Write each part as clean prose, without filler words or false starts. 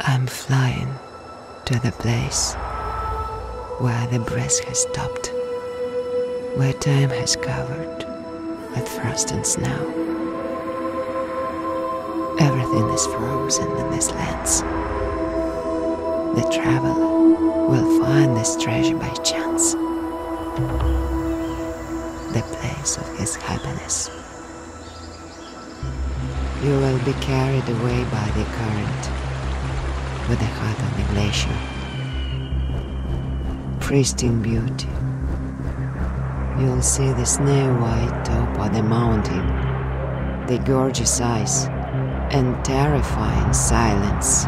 I'm flying to the place where the breath has stopped, where time has covered with frost and snow. Everything is frozen in these lands. The traveler will find this treasure by chance, the place of his happiness. You will be carried away by the current, with the heart on the glacier. Pristine beauty. You'll see the snow-white top of the mountain, the gorgeous ice, and terrifying silence.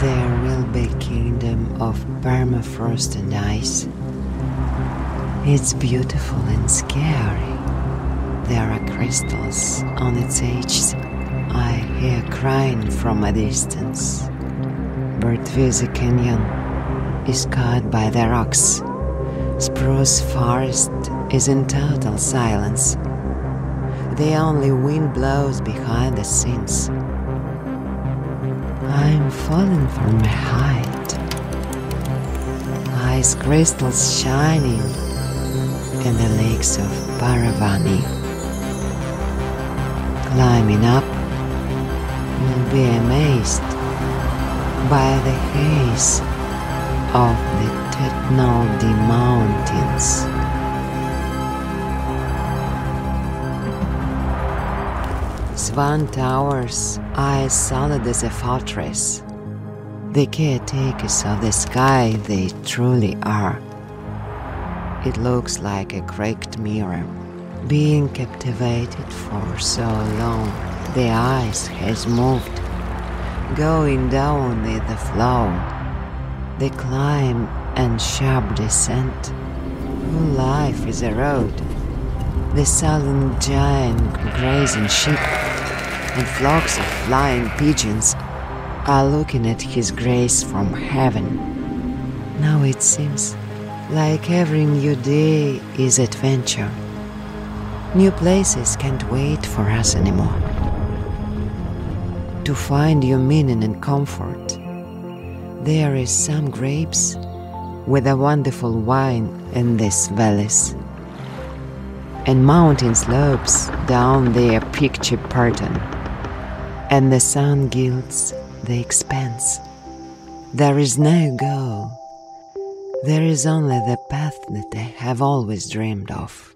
There will be a kingdom of permafrost and ice. It's beautiful and scary. There are crystals on its edges. I hear crying from a distance. Birtvisi Canyon is cut by the rocks. Spruce forest is in total silence. The only wind blows behind the scenes. I'm falling from my height. Ice crystals shining in the lakes of Paravani. Climbing up, you'll be amazed by the haze of the Tetnuldi mountains. Svan Towers are as solid as a fortress. The caretakers of the sky they truly are. It looks like a cracked mirror. Being captivated for so long, the ice has moved, going down with the flow. The climb and sharp descent, whole life is a road. The southern giant grazing sheep and flocks of flying pigeons are looking at his grace from heaven. Now it seems like every new day is adventure. New places can't wait for us anymore. To find your meaning and comfort, there is some grapes with a wonderful wine in these valleys, and mountain slopes down their picture pattern, and the sun gilds the expanse. There is no goal. There is only the path that I have always dreamed of.